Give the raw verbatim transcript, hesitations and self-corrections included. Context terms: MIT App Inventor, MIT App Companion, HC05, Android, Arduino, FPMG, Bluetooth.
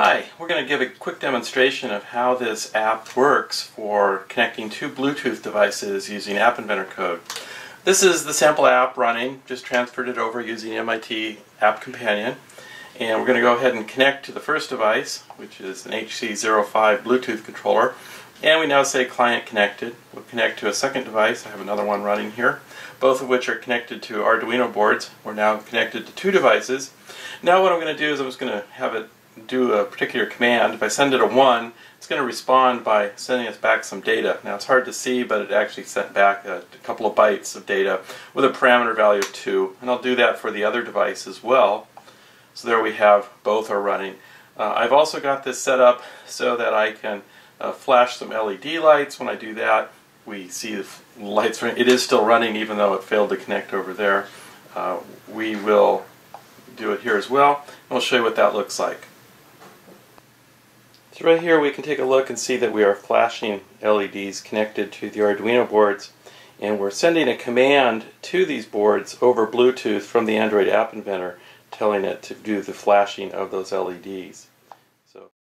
Hi, we're going to give a quick demonstration of how this app works for connecting two Bluetooth devices using App Inventor code. This is the sample app running, just transferred it over using M I T App Companion. And we're going to go ahead and connect to the first device, which is an H C zero five Bluetooth controller. And we now say client connected. We'll connect to a second device. I have another one running here, both of which are connected to Arduino boards. We're now connected to two devices. Now what I'm going to do is I'm just going to have it do a particular command. If I send it a one, it's going to respond by sending us back some data. Now it's hard to see, but it actually sent back a couple of bytes of data with a parameter value of two, and I'll do that for the other device as well. So there we have, both are running. Uh, I've also got this set up so that I can uh, flash some L E D lights. When I do that, we see the lights running. It is still running even though it failed to connect over there. Uh, we will do it here as well, and we'll show you what that looks like. So right here we can take a look and see that we are flashing L E Ds connected to the Arduino boards, and we're sending a command to these boards over Bluetooth from the Android App Inventor, telling it to do the flashing of those L E Ds.